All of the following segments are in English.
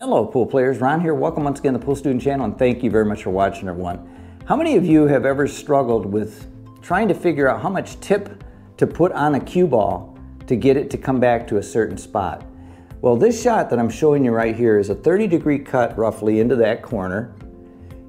Hello pool players, Ron here. Welcome once again to the Pool Student Channel, and thank you very much for watching, everyone. How many of you have ever struggled with trying to figure out how much tip to put on a cue ball to get it to come back to a certain spot? Well, this shot that I'm showing you right here is a 30-degree cut roughly into that corner,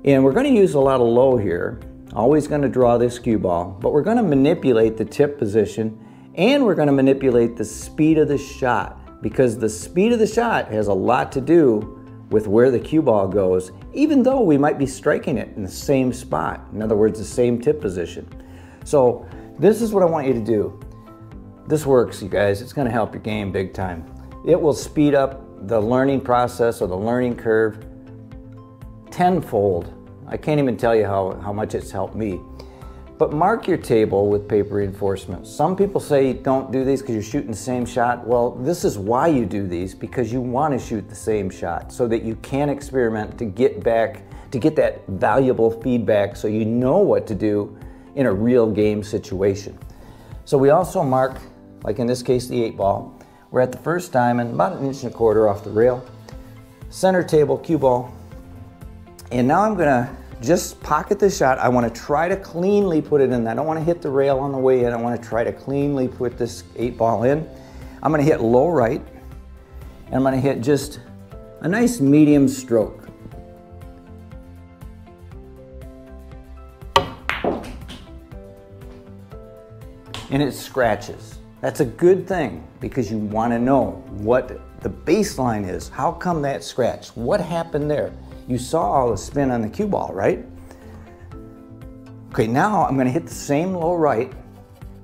and we're going to use a lot of low here, always going to draw this cue ball, but we're going to manipulate the tip position, and we're going to manipulate the speed of the shot, because the speed of the shot has a lot to do with where the cue ball goes, even though we might be striking it in the same spot. In other words, the same tip position. So this is what I want you to do. This works, you guys. It's gonna help your game big time. It will speed up the learning process or the learning curve tenfold. I can't even tell you how much it's helped me. But mark your table with paper reinforcement. Some people say don't do these because you're shooting the same shot. Well, this is why you do these, because you want to shoot the same shot so that you can experiment to get that valuable feedback so you know what to do in a real game situation. So we also mark, like in this case, the 8 ball. We're at the first diamond, about 1 1/4 inches off the rail, center table, cue ball. And now I'm gonna just pocket the shot. I want to try to cleanly put it in. I don't want to hit the rail on the way in. I want to try to cleanly put this 8 ball in. I'm going to hit low right, and I'm going to hit just a nice medium stroke. And it scratches. That's a good thing, because you want to know what the baseline is. How come that scratch? What happened there? You saw all the spin on the cue ball, right? Okay, now I'm gonna hit the same low right,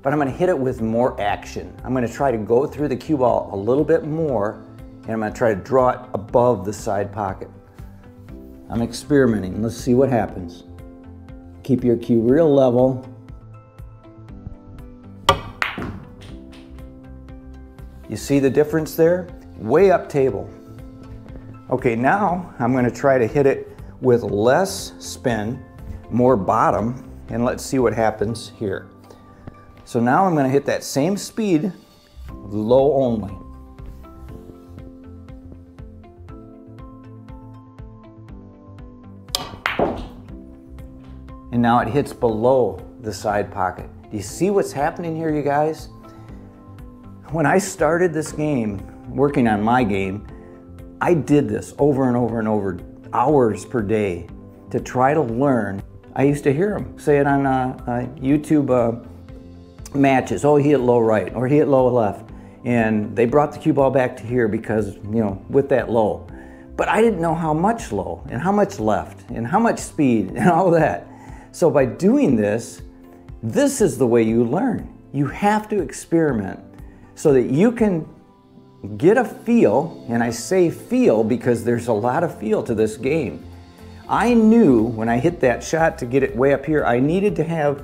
but I'm gonna hit it with more action. I'm gonna try to go through the cue ball a little bit more, and I'm gonna try to draw it above the side pocket. I'm experimenting, let's see what happens. Keep your cue real level. You see the difference there? Way up table. Okay, now I'm going to try to hit it with less spin, more bottom, and let's see what happens here. So now I'm going to hit that same speed, low only. And now it hits below the side pocket. Do you see what's happening here, you guys? When I started this game, working on my game, I did this over and over and over, hours per day, to try to learn. I used to hear him say it on YouTube matches. Oh, he hit low right, or he hit low left, and they brought the cue ball back to here because, you know, with that low. But I didn't know how much low, and how much left, and how much speed, and all that. So by doing this, this is the way you learn. You have to experiment so that you can get a feel, and I say feel because there's a lot of feel to this game. I knew when I hit that shot to get it way up here, I needed to have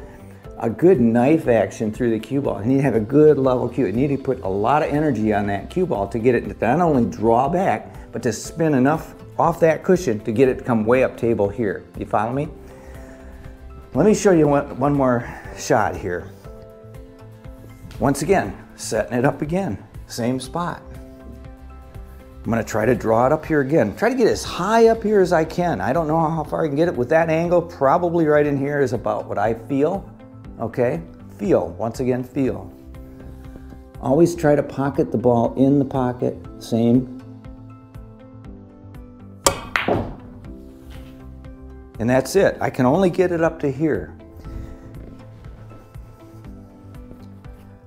a good knife action through the cue ball. I needed to have a good level cue. I needed to put a lot of energy on that cue ball to get it to not only draw back, but to spin enough off that cushion to get it to come way up table here. You follow me? Let me show you one more shot here. Once again, setting it up again. Same spot. I'm going to try to draw it up here again. Try to get as high up here as I can. I don't know how far I can get it with that angle. Probably right in here is about what I feel. Okay? Feel. Once again, feel. Always try to pocket the ball in the pocket. Same. And that's it. I can only get it up to here.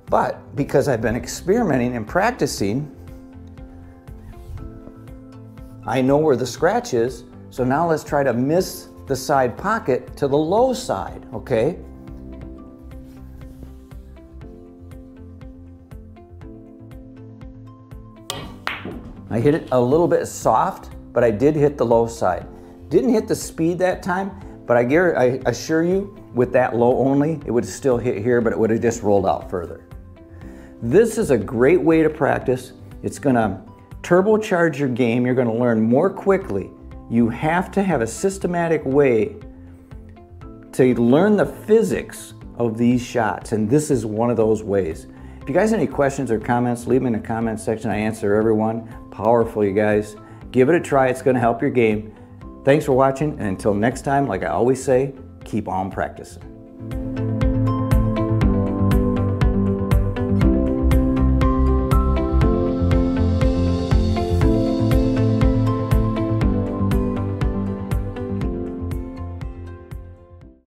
But because I've been experimenting and practicing, I know where the scratch is. So now let's try to miss the side pocket to the low side, okay? I hit it a little bit soft, but I did hit the low side. Didn't hit the speed that time, but I assure you, with that low only, it would still hit here, but it would have just rolled out further. This is a great way to practice. It's gonna turbocharge your game. You're gonna learn more quickly. You have to have a systematic way to learn the physics of these shots, and this is one of those ways. If you guys have any questions or comments, leave them in the comment section. I answer everyone. Powerful, you guys. Give it a try, it's gonna help your game. Thanks for watching, and until next time, like I always say, keep on practicing.